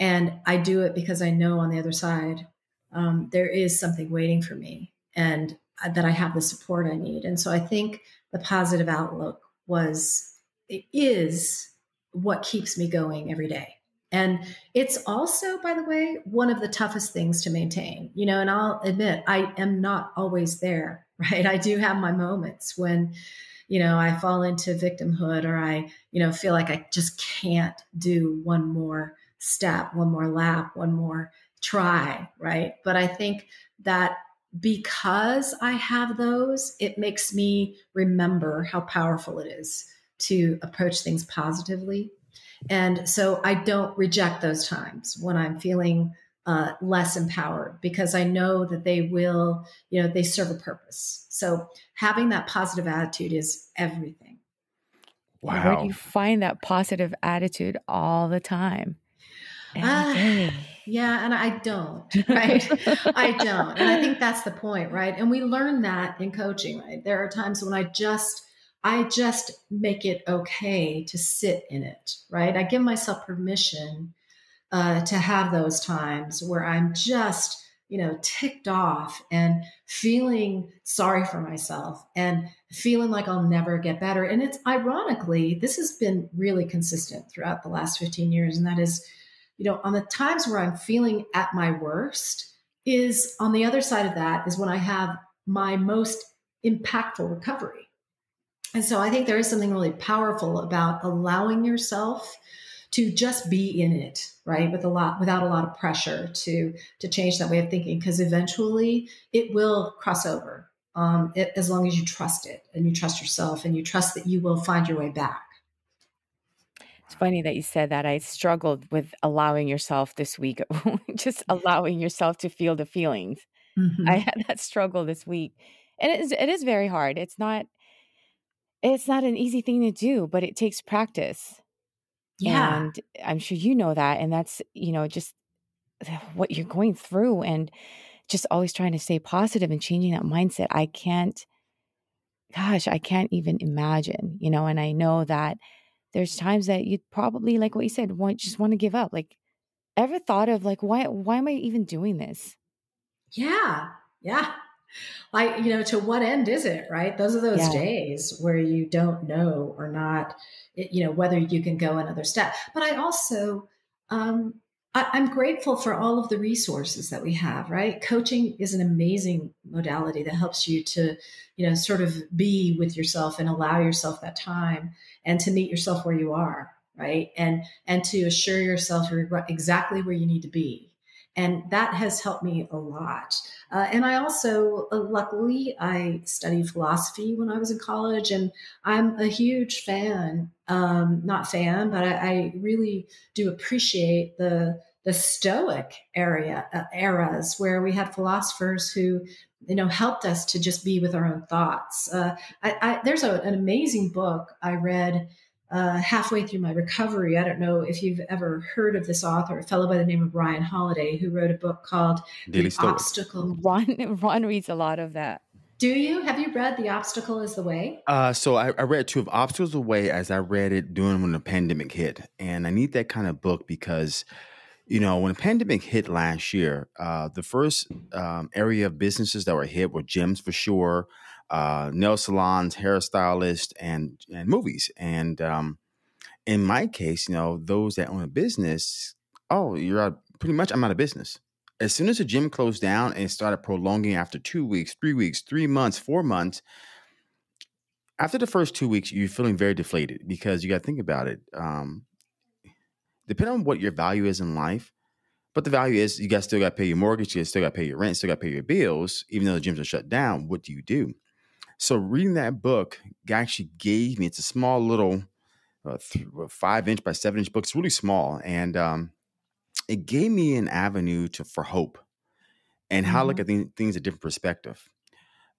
And I do it because I know on the other side, um, there is something waiting for me, and that I have the support I need. And so I think the positive outlook was, it is what keeps me going every day. And it's also, by the way, one of the toughest things to maintain, you know, and I'll admit I am not always there, right? I do have my moments when, you know, I fall into victimhood, or I, you know, feel like I just can't do one more step, one more lap, one more try, right? But I think that because I have those, it makes me remember how powerful it is to approach things positively. And so I don't reject those times when I'm feeling uh, less empowered, because I know that they will, you know, they serve a purpose. So having that positive attitude is everything. Wow. Where do you find that positive attitude all the time? Uh, yeah. And I don't, right? I don't. And I think that's the point, right? And we learn that in coaching, right? There are times when I just, I just make it okay to sit in it, right? I give myself permission uh, to have those times where I'm just, you know, ticked off and feeling sorry for myself and feeling like I'll never get better. And it's ironically, this has been really consistent throughout the last fifteen years. And that is, you know, on the times where I'm feeling at my worst is on the other side of that is when I have my most impactful recovery. And so I think there is something really powerful about allowing yourself to just be in it, right? With a lot, without a lot of pressure to, to change that way of thinking, because eventually it will cross over, um, it, as long as you trust it and you trust yourself and you trust that you will find your way back. It's funny that you said that. I struggled with allowing yourself this week, just allowing yourself to feel the feelings. Mm-hmm. I had that struggle this week, and it is, it is very hard. It's not, it's not an easy thing to do, but it takes practice. Yeah. And I'm sure you know that. And that's, you know, just what you're going through, and just always trying to stay positive and changing that mindset. I can't, gosh, I can't even imagine, you know, and I know that there's times that you'd probably, like what you said, want, just want to give up. Like, ever thought of like, why, why am I even doing this? Yeah. Yeah. Like, you know, to what end is it, right? Those are those yeah. days where you don't know or not, you know, whether you can go another step. But I also, um, I, I'm grateful for all of the resources that we have, right? Coaching is an amazing modality that helps you to, you know, sort of be with yourself and allow yourself that time, and to meet yourself where you are, right? And, and to assure yourself you're exactly where you need to be. And that has helped me a lot. Uh, and I also, uh, luckily, I studied philosophy when I was in college, and I'm a huge fan, um, not fan, but I, I really do appreciate the, the Stoic area, uh, eras where we had philosophers who, you know, helped us to just be with our own thoughts. Uh, I, I, there's a, an amazing book I read uh, halfway through my recovery. I don't know if you've ever heard of this author, a fellow by the name of Ryan Holiday, who wrote a book called The Obstacle. Ron, Ron reads a lot of that. Do you? Have you read The Obstacle Is the Way? Uh, so I, I read two of Obstacles Away as I read it during when the pandemic hit. And I need that kind of book because, you know, when the pandemic hit last year, uh, the first um, area of businesses that were hit were gyms for sure, uh, nail salons, hairstylists, and and movies. And um, in my case, you know, those that own a business, oh, you're out, pretty much I'm out of business. as soon as the gym closed down and started prolonging after two weeks, three weeks, three months, four months, after the first two weeks, you're feeling very deflated because you got to think about it. Um, depending on what your value is in life, but the value is you guys still got to pay your mortgage, you guys still got to pay your rent, still got to pay your bills, even though the gyms are shut down. What do you do? So reading that book actually gave me, it's a small little uh, five inch by seven inch book. It's really small. And um, it gave me an avenue to for hope and how to look at th things a different perspective.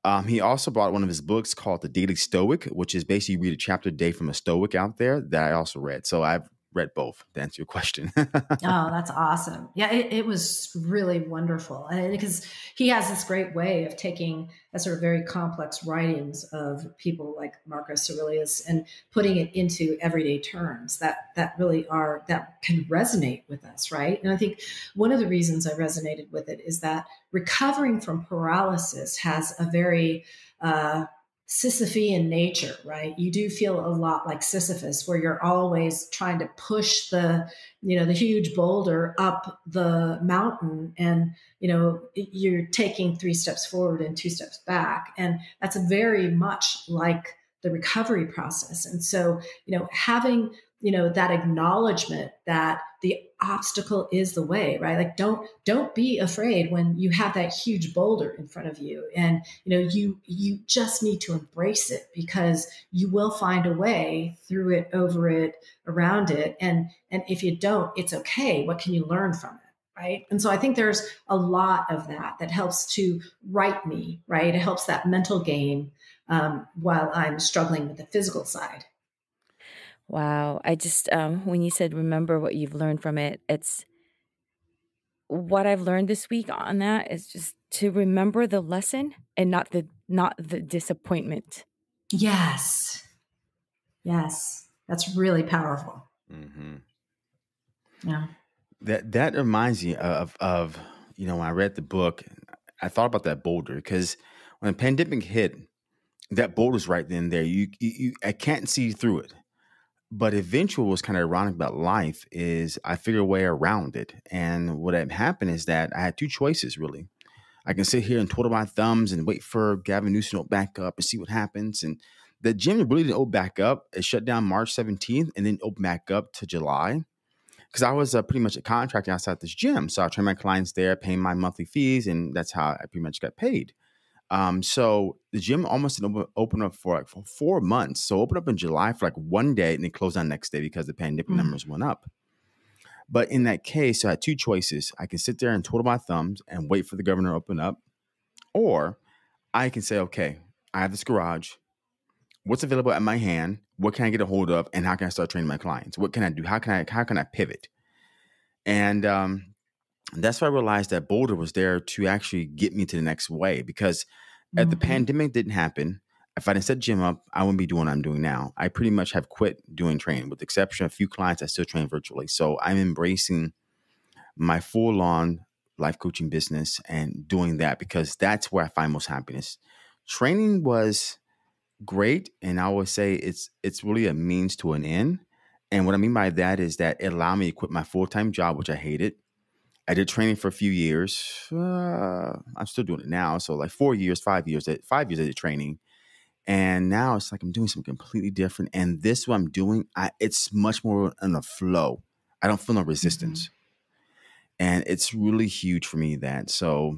Um, he also bought one of his books called The Daily Stoic, which is basically you read a chapter a day from a Stoic out there that I also read. So I've read both to answer your question. Oh, that's awesome. Yeah, it, it was really wonderful. And because he has this great way of taking a sort of very complex writings of people like Marcus Aurelius and putting it into everyday terms that, that really are, that can resonate with us, right? And I think one of the reasons I resonated with it is that recovering from paralysis has a very, uh, Sisyphean nature, right? You do feel a lot like Sisyphus, where you're always trying to push the, you know, the huge boulder up the mountain, and, you know, you're taking three steps forward and two steps back. And that's very much like the recovery process. And so, you know, having, you know, that acknowledgement that the obstacle is the way, right? Like, don't, don't be afraid when you have that huge boulder in front of you, and, you know, you, you just need to embrace it, because you will find a way through it, over it, around it. And, and if you don't, it's okay. What can you learn from it? Right. And so I think there's a lot of that that helps to right me, right? It helps that mental game um, while I'm struggling with the physical side. Wow. I just, um, when you said, remember what you've learned from it, it's what I've learned this week on that is just to remember the lesson and not the, not the disappointment. Yes. Yes. That's really powerful. Mm-hmm. Yeah. That, that reminds me of, of, you know, when I read the book, I thought about that boulder, because when the pandemic hit, that boulder's right then and there. You, you, you, I can't see through it. But eventually what's kind of ironic about life is I figure a way around it. And what had happened is that I had two choices, really. I can sit here and twiddle my thumbs and wait for Gavin Newsom to back up and see what happens. And the gym really didn't open back up. It shut down March seventeenth and then opened back up to July, because I was uh, pretty much a contractor outside this gym. So I trained my clients there, paying my monthly fees, and that's how I pretty much got paid. Um, so the gym almost didn't open, open up for like for four months. So opened up in July for like one day and then closed down next day because the pandemic mm-hmm. numbers went up. But in that case, I had two choices. I can sit there and twiddle my thumbs and wait for the governor to open up, or I can say, okay, I have this garage. What's available at my hand? What can I get a hold of? And how can I start training my clients? What can I do? How can I, how can I pivot? And, um, And that's why I realized that boulder was there to actually get me to the next way, because mm-hmm. if the pandemic didn't happen, if I didn't set the gym up, I wouldn't be doing what I'm doing now. I pretty much have quit doing training, with the exception of a few clients I still train virtually. So I'm embracing my full-on life coaching business and doing that, because that's where I find most happiness. Training was great, and I always say it's it's really a means to an end. And what I mean by that is that it allowed me to quit my full-time job, which I hated. I did training for a few years. Uh, I'm still doing it now. So like four years, five years, five years I did training. And now it's like I'm doing something completely different. And this, what I'm doing, I, it's much more in a flow. I don't feel no resistance. Mm-hmm. And it's really huge for me that. So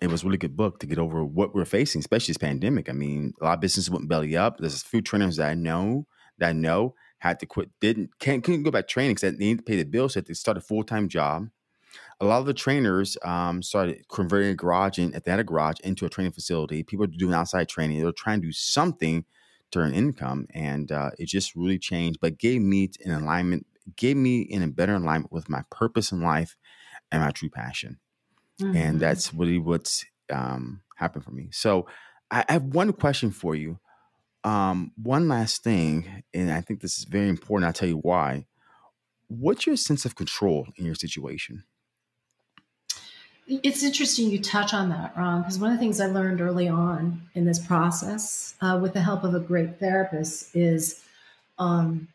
it was a really good book to get over what we're facing, especially this pandemic. I mean, a lot of businesses went belly up. There's food trainers that I know, that I know had to quit, didn't, can't, couldn't go back training because they needed to pay the bills. So they started a full-time job. A lot of the trainers um, started converting a garage, and they had a garage into a training facility. People are doing outside training. They're trying to do something to earn income, and uh, it just really changed. But gave me an alignment, gave me in a better alignment with my purpose in life and my true passion, mm-hmm. and that's really what's um, happened for me. So I have one question for you. Um, one last thing, and I think this is very important. I'll tell you why. What's your sense of control in your situation? It's interesting you touch on that, Ron, because one of the things I learned early on in this process, uh, with the help of a great therapist, is um,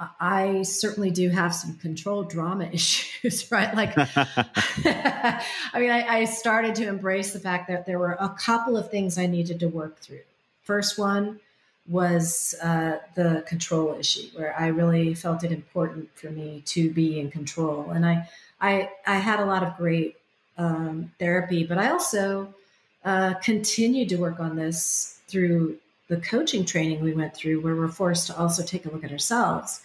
I certainly do have some control drama issues, right? Like, I mean, I, I started to embrace the fact that there were a couple of things I needed to work through. First one was uh, the control issue, where I really felt it important for me to be in control. And I, I, I had a lot of great um, therapy, but I also uh, continued to work on this through the coaching training we went through, where we're forced to also take a look at ourselves.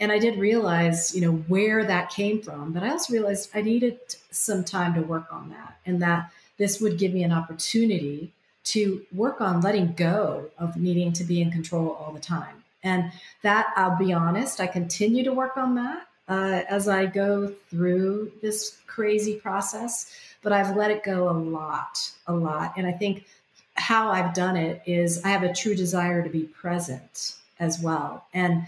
And I did realize, you know, where that came from, but I also realized I needed some time to work on that, and that this would give me an opportunity to work on letting go of needing to be in control all the time. And that, I'll be honest, I continue to work on that uh, as I go through this crazy process, but I've let it go a lot, a lot. And I think how I've done it is I have a true desire to be present as well. And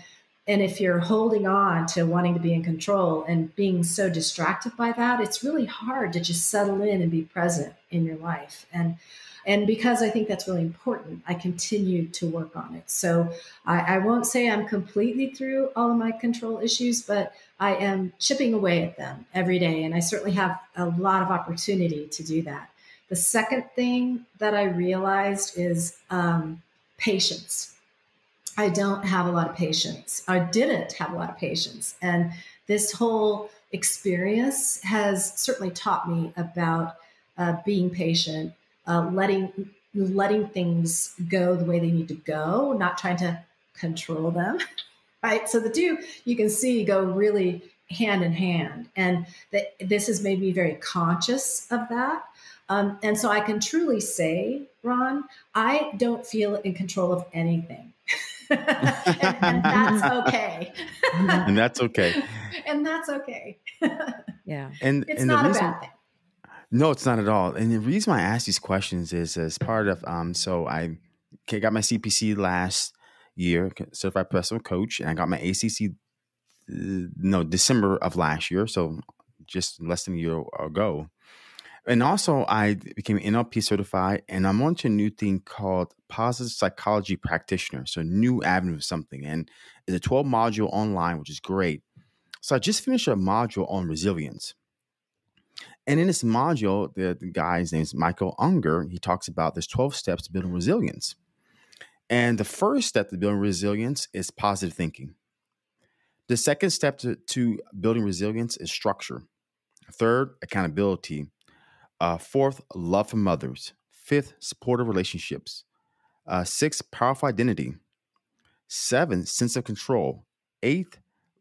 And if you're holding on to wanting to be in control and being so distracted by that, it's really hard to just settle in and be present in your life. And and because I think that's really important, I continue to work on it. So I, I won't say I'm completely through all of my control issues, but I am chipping away at them every day. And I certainly have a lot of opportunity to do that. The second thing that I realized is um, patience. I don't have a lot of patience. I didn't have a lot of patience. And this whole experience has certainly taught me about uh, being patient, uh, letting, letting things go the way they need to go, not trying to control them, right? So the two, you can see, go really hand in hand. And th this has made me very conscious of that. Um, and so I can truly say, Ron, I don't feel in control of anything. and, and that's okay. and that's okay. and that's okay. yeah. And it's and not the reason, a bad thing. No, it's not at all. And the reason why I ask these questions is as part of, um, so I okay, got my C P C last year, certified personal coach, and I got my A C C, uh, no, December of last year. So just less than a year ago. And also I became N L P certified, and I'm onto a new thing called Positive Psychology Practitioner. So new avenue of something. And it's a twelve module online, which is great. So I just finished a module on resilience. And in this module, the, the guy's name is Michael Unger. He talks about there's twelve steps to building resilience. And the first step to building resilience is positive thinking. The second step to, to building resilience is structure. Third, accountability. Uh, fourth, love from others. Fifth, supportive relationships. Uh, sixth, powerful identity. Seventh, sense of control. Eighth,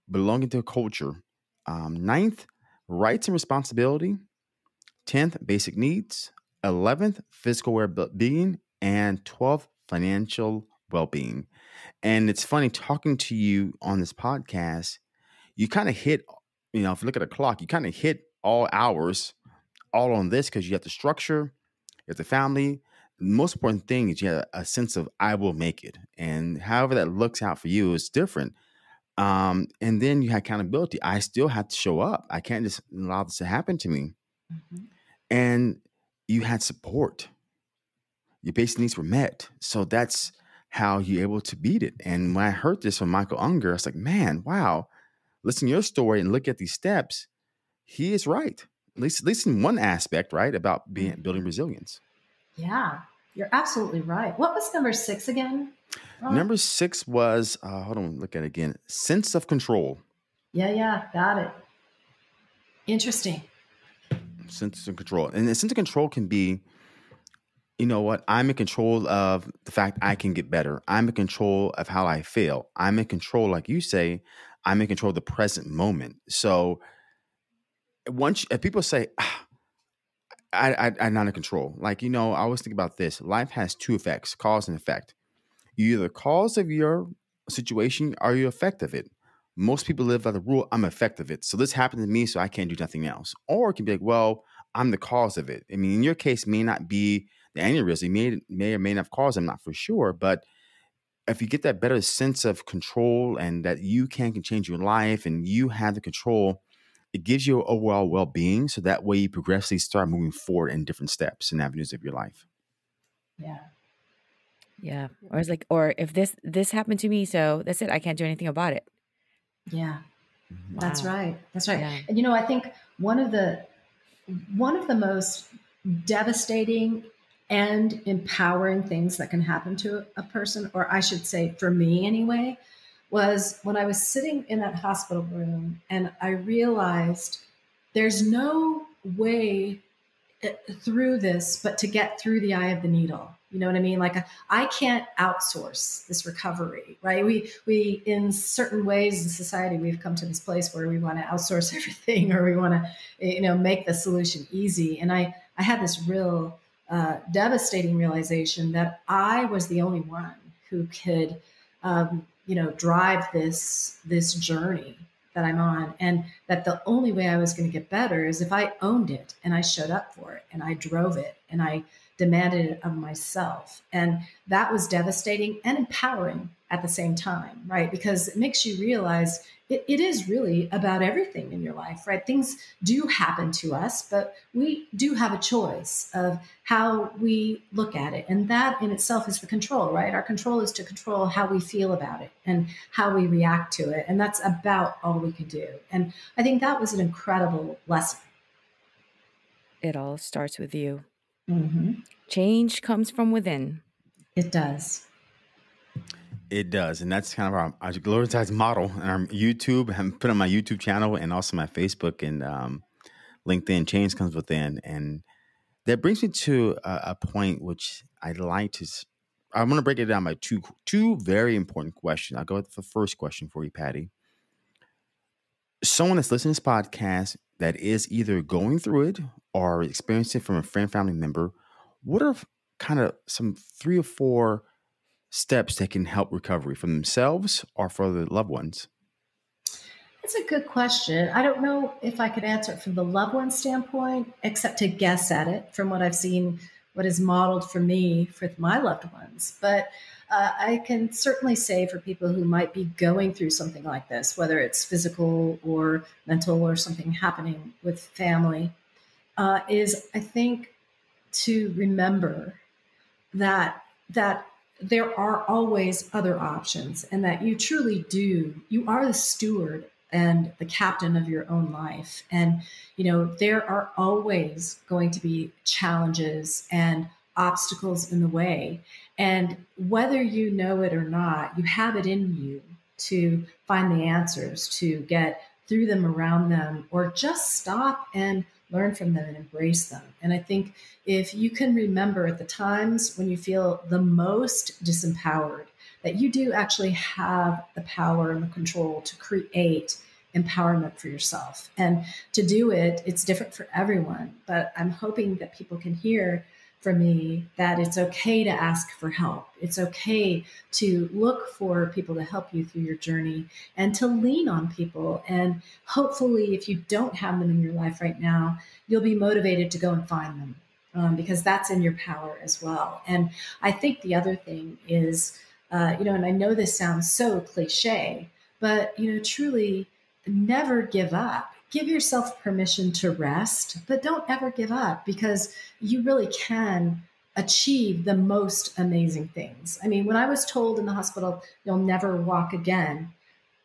belonging to a culture. Um, ninth, rights and responsibility. Tenth, basic needs. Eleventh, physical well-being. And twelfth, financial well-being. And it's funny, talking to you on this podcast, you kind of hit, you know, if you look at a clock, you kind of hit all hours all on this, because you have the structure, you have the family. The most important thing is you have a sense of I will make it. And however that looks out for you is different. Um, and then you have accountability. I still have to show up. I can't just allow this to happen to me. Mm-hmm. And you had support. Your basic needs were met. So that's how you're able to beat it. And when I heard this from Michael Unger, I was like, man, wow. Listen to your story and look at these steps. He is right. At least, at least in one aspect, right? About being, building resilience. Yeah, you're absolutely right. What was number six again? Oh. Number six was, uh, hold on, look at it again. Sense of control. Yeah, yeah, got it. Interesting. Sense of control. And the sense of control can be, you know what? I'm in control of the fact I can get better. I'm in control of how I feel. I'm in control, like you say, I'm in control of the present moment. So once if people say, ah, I, I, I'm not in control. Like, you know, I always think about this. Life has two effects, cause and effect. You either cause of your situation or you effect of it. Most people live by the rule, I'm effect of it. So this happened to me, so I can't do nothing else. Or it can be like, well, I'm the cause of it. I mean, in your case, may not be the aneurysm. It may, may or may not have caused it. I'm not for sure. But if you get that better sense of control and that you can, can change your life and you have the control, it gives you overall well-being, so that way you progressively start moving forward in different steps and avenues of your life. Yeah, yeah. Or it's like, or if this this happened to me, so that's it. I can't do anything about it. Yeah, wow. That's right. That's right. Yeah. And, you know, I think one of the, one of the most devastating and empowering things that can happen to a person, or I should say for me anyway, was when I was sitting in that hospital room and I realized there's no way through this, but to get through the eye of the needle. You know what I mean? Like I can't outsource this recovery, right? We, we, in certain ways in society, we've come to this place where we want to outsource everything, or we want to, you know, make the solution easy. And I, I had this real uh, devastating realization that I was the only one who could, um, you know, drive this, this journey that I'm on, and that the only way I was going to get better is if I owned it and I showed up for it and I drove it and I demanded it of myself. And that was devastating and empowering at the same time, right? Because it makes you realize it, it is really about everything in your life, right? Things do happen to us, but we do have a choice of how we look at it. And that in itself is the control, right? Our control is to control how we feel about it and how we react to it. And that's about all we can do. And I think that was an incredible lesson. It all starts with you. Mm-hmm. Change comes from within. It does. It does. And that's kind of our, our Gloria's model and our YouTube. I put on my YouTube channel and also my Facebook and um, LinkedIn. Change comes within. And that brings me to a, a point which I'd like to, I'm going to break it down by two, two very important questions. I'll go with the first question for you, Paty. Someone that's listening to this podcast that is either going through it or experiencing it from a friend, family member, what are kind of some three or four steps that can help recovery for themselves or for their loved ones? That's a good question. I don't know if I could answer it from the loved one standpoint, except to guess at it from what I've seen, what is modeled for me for my loved ones. But uh, I can certainly say for people who might be going through something like this, whether it's physical or mental or something happening with family, uh, is I think to remember that, that there are always other options, and that you truly do, you are the steward and the captain of your own life. And, you know, there are always going to be challenges and obstacles in the way. And whether you know it or not, you have it in you to find the answers, to get through them, around them, or just stop and learn from them and embrace them. And I think if you can remember at the times when you feel the most disempowered, that you do actually have the power and the control to create empowerment for yourself. And to do it, it's different for everyone. But I'm hoping that people can hear from me that it's okay to ask for help. It's okay to look for people to help you through your journey and to lean on people. And hopefully, if you don't have them in your life right now, you'll be motivated to go and find them, um, because that's in your power as well. And I think the other thing is, uh, you know, and I know this sounds so cliche, but, you know, truly never give up. Give yourself permission to rest, but don't ever give up, because you really can achieve the most amazing things. I mean, when I was told in the hospital, you'll never walk again,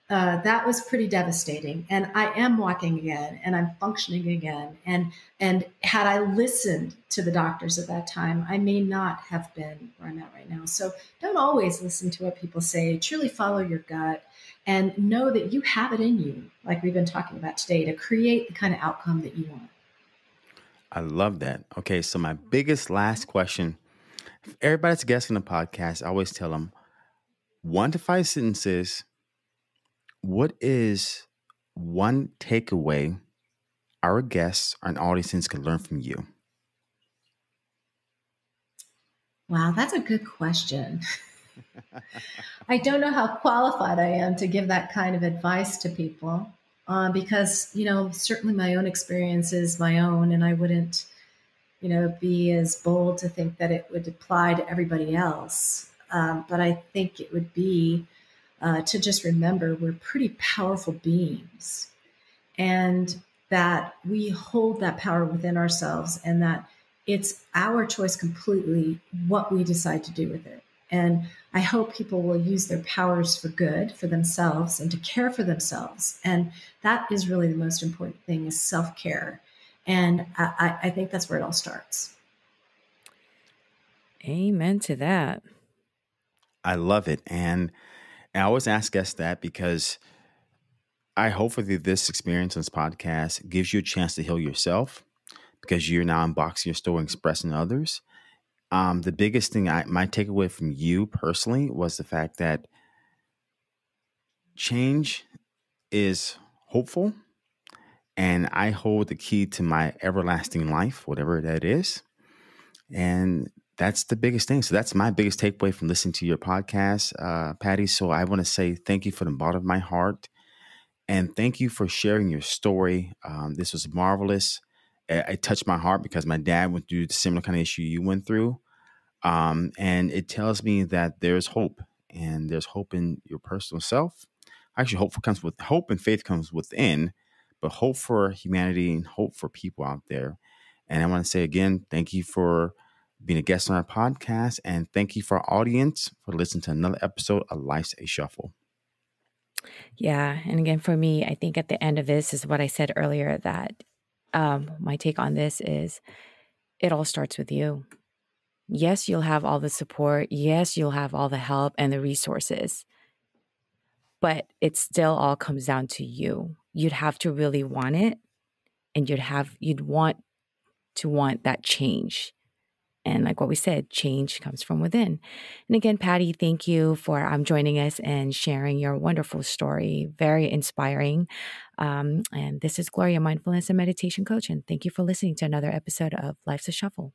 uh, that was pretty devastating. And I am walking again, and I'm functioning again. And, and had I listened to the doctors at that time, I may not have been where I'm at right now. So don't always listen to what people say. Truly follow your gut. And know that you have it in you, like we've been talking about today, to create the kind of outcome that you want. I love that. Okay, so my biggest last question. If everybody's guessing the podcast, I always tell them, one to five sentences, what is one takeaway our guests or an audience can learn from you? Wow, that's a good question. I don't know how qualified I am to give that kind of advice to people, uh, because, you know, certainly my own experience is my own, and I wouldn't, you know, be as bold to think that it would apply to everybody else. Um, but I think it would be uh, to just remember we're pretty powerful beings, and that we hold that power within ourselves, and that it's our choice completely what we decide to do with it. And I hope people will use their powers for good for themselves and to care for themselves. And that is really the most important thing, is self-care. And I, I think that's where it all starts. Amen to that. I love it. And I always ask guests that because I hopefully this experience on this podcast gives you a chance to heal yourself, because you're now unboxing your story and expressing to others. Um, the biggest thing I, my takeaway from you personally was the fact that change is hopeful, and I hold the key to my everlasting life, whatever that is. And that's the biggest thing. So that's my biggest takeaway from listening to your podcast, uh, Paty. So I want to say thank you from the bottom of my heart, and thank you for sharing your story. Um, this was marvelous. It touched my heart because my dad went through the similar kind of issue you went through. Um, and it tells me that there's hope, and there's hope in your personal self. Actually, hope comes with hope and faith comes within, but hope for humanity and hope for people out there. And I want to say again, thank you for being a guest on our podcast, and thank you for our audience for listening to another episode of Life's a Shuffle. Yeah. And again, for me, I think at the end of this is what I said earlier, that Um, my take on this is it all starts with you. Yes, you'll have all the support. Yes, you'll have all the help and the resources, but it still all comes down to you. You'd have to really want it, and you'd have, you'd want to want that change. And like what we said, change comes from within. And again, Paty, thank you for um, joining us and sharing your wonderful story. Very inspiring. Um, and this is Gloria, Mindfulness and Meditation Coach. And thank you for listening to another episode of Life's a Shuffle.